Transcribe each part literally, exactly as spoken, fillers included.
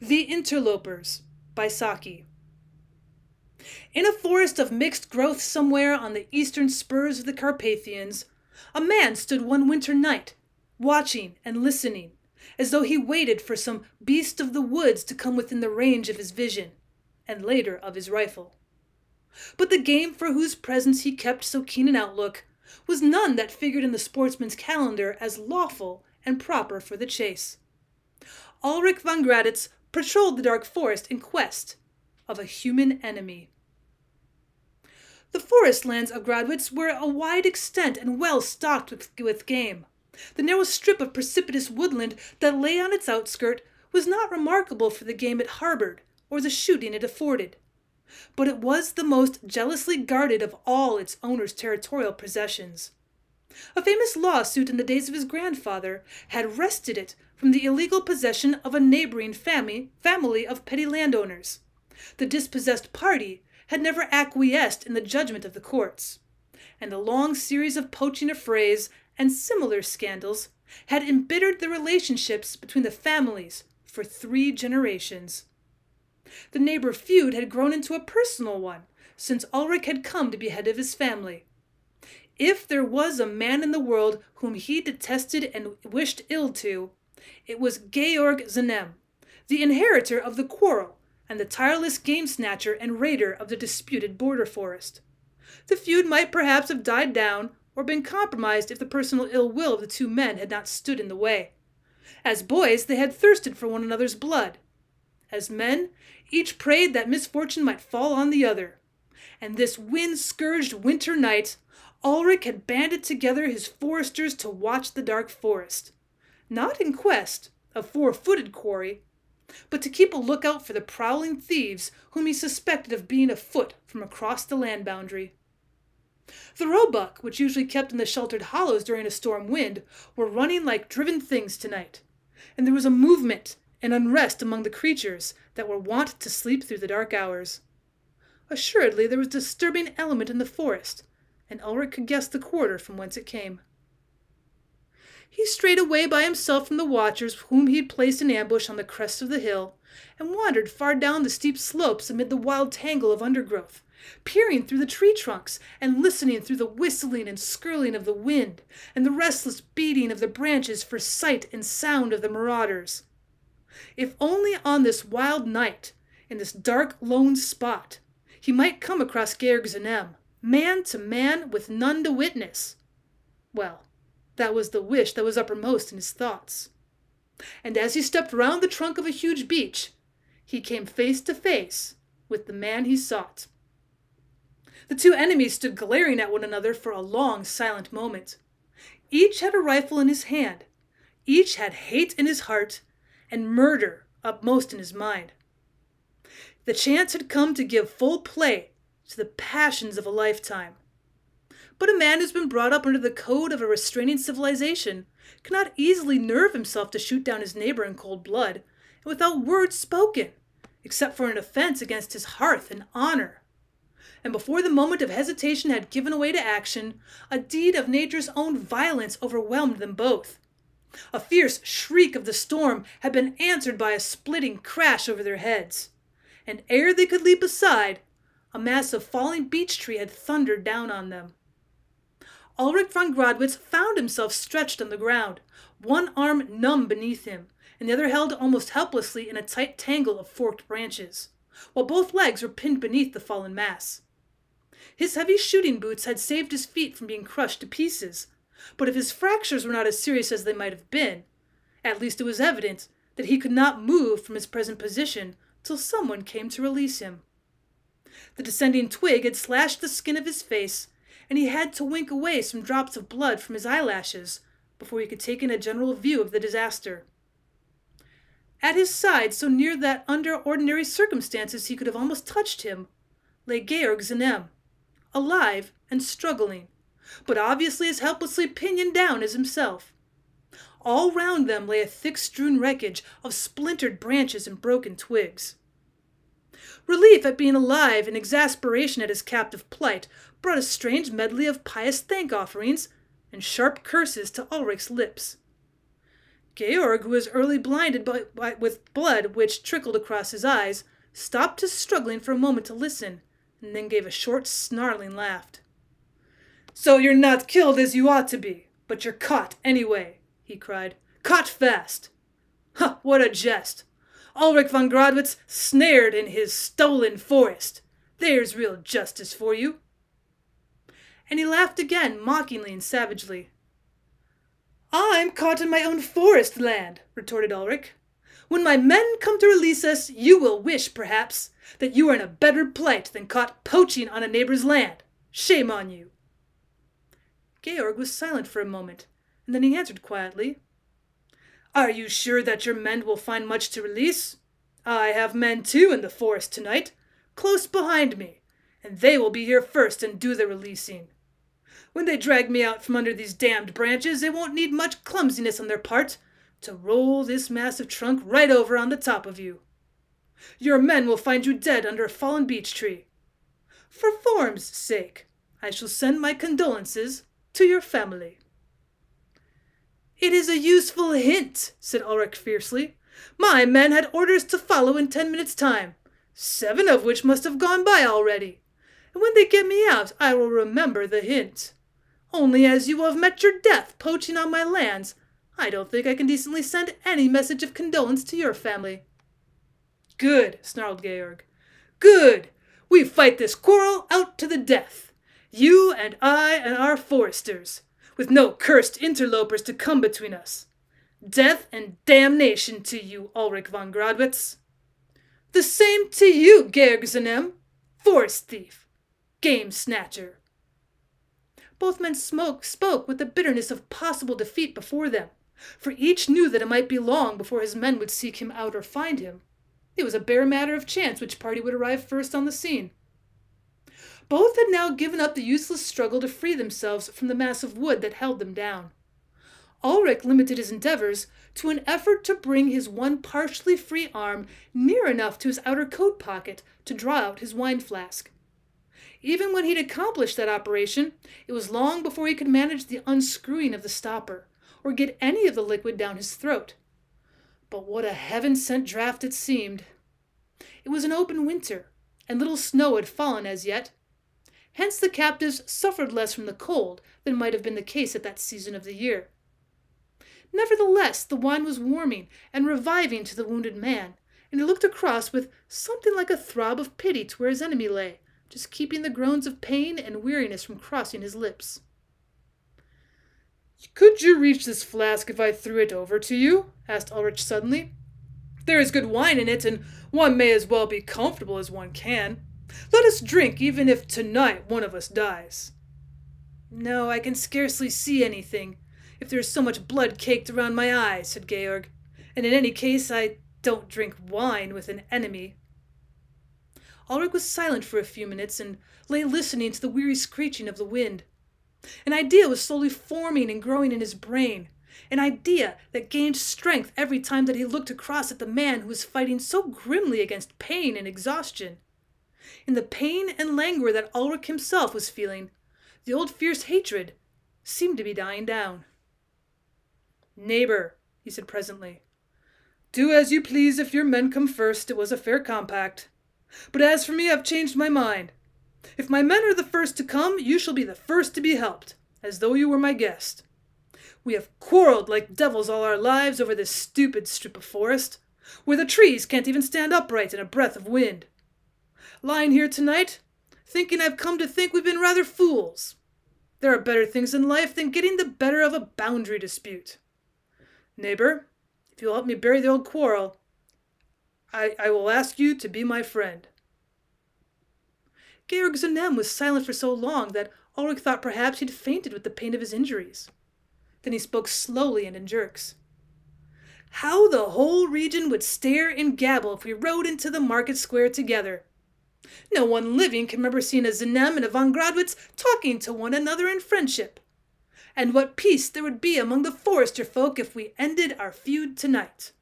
The Interlopers by Saki. In a forest of mixed growth somewhere on the eastern spurs of the Carpathians, a man stood one winter night, watching and listening, as though he waited for some beast of the woods to come within the range of his vision, and later of his rifle. But the game for whose presence he kept so keen an outlook was none that figured in the sportsman's calendar as lawful and proper for the chase. Ulrich von Gradwitz patrolled the dark forest in quest of a human enemy. The forest lands of Gradwitz were a wide extent and well stocked with, with game. The narrow strip of precipitous woodland that lay on its outskirt was not remarkable for the game it harbored or the shooting it afforded, but it was the most jealously guarded of all its owner's territorial possessions. A famous lawsuit in the days of his grandfather had wrested it from the illegal possession of a neighboring family, family of petty landowners. The dispossessed party had never acquiesced in the judgment of the courts, and a long series of poaching affrays and similar scandals had embittered the relationships between the families for three generations. The neighbor feud had grown into a personal one since Ulrich had come to be head of his family. If there was a man in the world whom he detested and wished ill to, it was Georg Znaeym, the inheritor of the quarrel and the tireless game-snatcher and raider of the disputed border forest. The feud might perhaps have died down or been compromised if the personal ill-will of the two men had not stood in the way. As boys, they had thirsted for one another's blood. As men, each prayed that misfortune might fall on the other. And this wind-scourged winter night, Ulrich had banded together his foresters to watch the dark forest, not in quest of four-footed quarry, but to keep a lookout for the prowling thieves whom he suspected of being afoot from across the land boundary. The roebuck, which usually kept in the sheltered hollows during a storm wind, were running like driven things tonight, and there was a movement and unrest among the creatures that were wont to sleep through the dark hours. Assuredly there was a disturbing element in the forest, and Ulrich could guess the quarter from whence it came. He strayed away by himself from the watchers whom he had placed in ambush on the crest of the hill, and wandered far down the steep slopes amid the wild tangle of undergrowth, peering through the tree trunks and listening through the whistling and skirling of the wind and the restless beating of the branches for sight and sound of the marauders. If only on this wild night, in this dark, lone spot, he might come across Georg Znaeym, man to man, with none to witness. Well, that was the wish that was uppermost in his thoughts. And as he stepped round the trunk of a huge beech, he came face to face with the man he sought. The two enemies stood glaring at one another for a long, silent moment. Each had a rifle in his hand. Each had hate in his heart and murder upmost in his mind. The chance had come to give full play to the passions of a lifetime. But a man who's been brought up under the code of a restraining civilization cannot easily nerve himself to shoot down his neighbor in cold blood and without word spoken, except for an offense against his hearth and honor. And before the moment of hesitation had given way to action, a deed of nature's own violence overwhelmed them both. A fierce shriek of the storm had been answered by a splitting crash over their heads, and ere they could leap aside, a mass of falling beech tree had thundered down on them. Ulrich von Gradwitz found himself stretched on the ground, one arm numb beneath him, and the other held almost helplessly in a tight tangle of forked branches, while both legs were pinned beneath the fallen mass. His heavy shooting boots had saved his feet from being crushed to pieces, but if his fractures were not as serious as they might have been, at least it was evident that he could not move from his present position till someone came to release him. The descending twig had slashed the skin of his face, and he had to wink away some drops of blood from his eyelashes before he could take in a general view of the disaster. At his side, so near that under ordinary circumstances he could have almost touched him, lay Georg Znaeym, alive and struggling, but obviously as helplessly pinioned down as himself. All round them lay a thick-strewn wreckage of splintered branches and broken twigs. Relief at being alive and exasperation at his captive plight brought a strange medley of pious thank-offerings and sharp curses to Ulrich's lips. Georg, who was early blinded by, by, with blood which trickled across his eyes, stopped his struggling for a moment to listen, and then gave a short, snarling laugh. "So you're not killed as you ought to be, but you're caught anyway," he cried. "Caught fast! Ha, what a jest! Ulrich von Gradwitz snared in his stolen forest! There's real justice for you!" And he laughed again, mockingly and savagely. "I'm caught in my own forest land," retorted Ulrich. "When my men come to release us, you will wish, perhaps, that you were in a better plight than caught poaching on a neighbor's land. Shame on you!" Georg was silent for a moment, and then he answered quietly, "Are you sure that your men will find much to release? I have men, too, in the forest tonight, close behind me, and they will be here first and do the releasing. When they drag me out from under these damned branches, it won't need much clumsiness on their part to roll this massive trunk right over on the top of you. Your men will find you dead under a fallen beech tree. For form's sake, I shall send my condolences to your family." "It is a useful hint," said Ulrich fiercely. "My men had orders to follow in ten minutes' time, seven of which must have gone by already. And when they get me out, I will remember the hint. Only as you have met your death poaching on my lands, I don't think I can decently send any message of condolence to your family." "Good," snarled Georg. "Good! We fight this quarrel out to the death. You and I and our foresters, with no cursed interlopers to come between us. Death and damnation to you, Ulrich von Gradwitz." "The same to you, Georg Znaeym, forest thief, game snatcher." Both men smoke, spoke with the bitterness of possible defeat before them, for each knew that it might be long before his men would seek him out or find him. It was a bare matter of chance which party would arrive first on the scene. Both had now given up the useless struggle to free themselves from the mass of wood that held them down. Ulrich limited his endeavors to an effort to bring his one partially free arm near enough to his outer coat pocket to draw out his wine flask. Even when he'd accomplished that operation, it was long before he could manage the unscrewing of the stopper, or get any of the liquid down his throat. But what a heaven-sent draught it seemed! It was an open winter, and little snow had fallen as yet. Hence the captives suffered less from the cold than might have been the case at that season of the year. Nevertheless, the wine was warming and reviving to the wounded man, and he looked across with something like a throb of pity to where his enemy lay, just keeping the groans of pain and weariness from crossing his lips. "Could you reach this flask if I threw it over to you?" asked Ulrich suddenly. "There is good wine in it, and one may as well be comfortable as one can. Let us drink, even if tonight one of us dies." "No, I can scarcely see anything, if there is so much blood caked around my eyes," said Georg, "and in any case I don't drink wine with an enemy." Ulrich was silent for a few minutes and lay listening to the weary screeching of the wind. An idea was slowly forming and growing in his brain, an idea that gained strength every time that he looked across at the man who was fighting so grimly against pain and exhaustion. In the pain and languor that Ulrich himself was feeling, the old fierce hatred seemed to be dying down. "Neighbor," he said presently, "do as you please if your men come first. It was a fair compact. But as for me, I've changed my mind. If my men are the first to come, you shall be the first to be helped, as though you were my guest. We have quarreled like devils all our lives over this stupid strip of forest, where the trees can't even stand upright in a breath of wind. Lying here tonight, thinking, I've come to think we've been rather fools. There are better things in life than getting the better of a boundary dispute. Neighbor, if you'll help me bury the old quarrel, I, I will ask you to be my friend." Georg Znaeym was silent for so long that Ulrich thought perhaps he'd fainted with the pain of his injuries. Then he spoke slowly and in jerks. "How the whole region would stare and gabble if we rode into the market square together. No one living can remember seeing a Znaeym and a von Gradwitz talking to one another in friendship. And what peace there would be among the forester folk if we ended our feud tonight.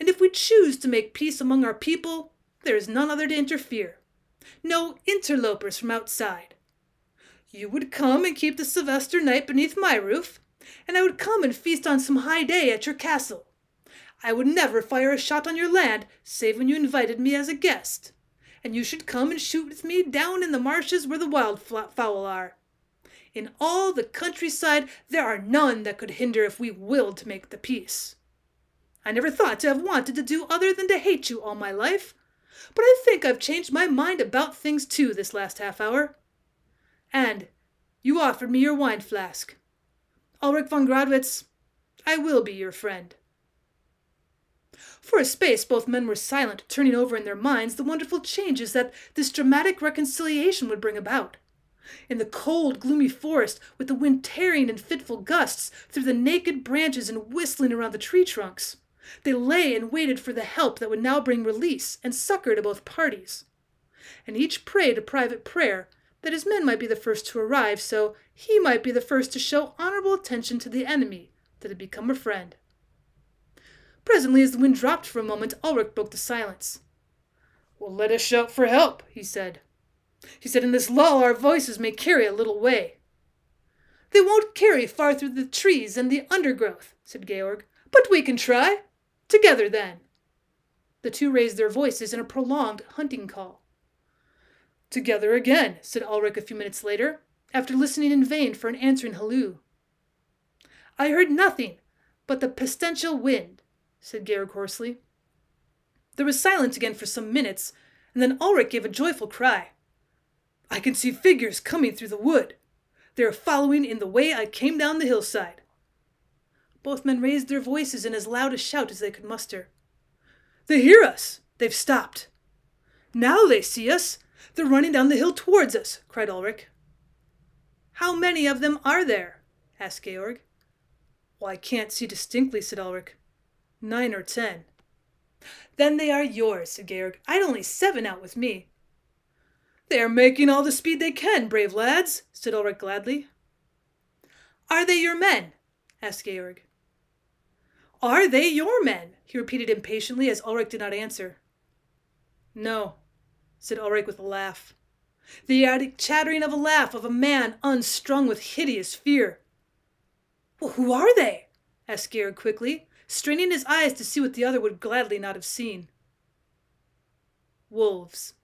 And if we choose to make peace among our people, there is none other to interfere. No interlopers from outside. You would come and keep the Sylvester night beneath my roof, and I would come and feast on some high day at your castle. I would never fire a shot on your land, save when you invited me as a guest. And you should come and shoot with me down in the marshes where the wildfowl are. In all the countryside there are none that could hinder if we willed to make the peace. I never thought to have wanted to do other than to hate you all my life, but I think I've changed my mind about things too this last half hour. And you offered me your wine flask. Ulrich von Gradwitz, I will be your friend." For a space both men were silent, turning over in their minds the wonderful changes that this dramatic reconciliation would bring about. In the cold, gloomy forest, with the wind tearing in fitful gusts through the naked branches and whistling around the tree trunks, they lay and waited for the help that would now bring release and succor to both parties. And each prayed a private prayer, that his men might be the first to arrive, so he might be the first to show honorable attention to the enemy that had become a friend. Presently, as the wind dropped for a moment, Ulrich broke the silence. "Well, let us shout for help," he said. He said, "In this lull our voices may carry a little way." "They won't carry far through the trees and the undergrowth," said Georg, "but we can try. Together, then." The two raised their voices in a prolonged hunting call. "Together again," said Ulrich a few minutes later, after listening in vain for an answering halloo. "I heard nothing but the pestilential wind," said Georg hoarsely. There was silence again for some minutes, and then Ulrich gave a joyful cry. "I can see figures coming through the wood. They are following in the way I came down the hillside." Both men raised their voices in as loud a shout as they could muster. "They hear us! They've stopped! Now they see us! They're running down the hill towards us!" cried Ulrich. "How many of them are there?" asked Georg. "Well, I can't see distinctly," said Ulrich. Nine or ten." "Then they are yours," said Georg. "I'd only seven out with me." "They are making all the speed they can, brave lads," said Ulrich gladly. "Are they your men?" asked Georg. "Are they your men?" he repeated impatiently as Ulrich did not answer. "No," said Ulrich with a laugh, the idiotic chattering of a laugh of a man unstrung with hideous fear. "Well, who are they?" asked Georg quickly, straining his eyes to see what the other would gladly not have seen. "Wolves,"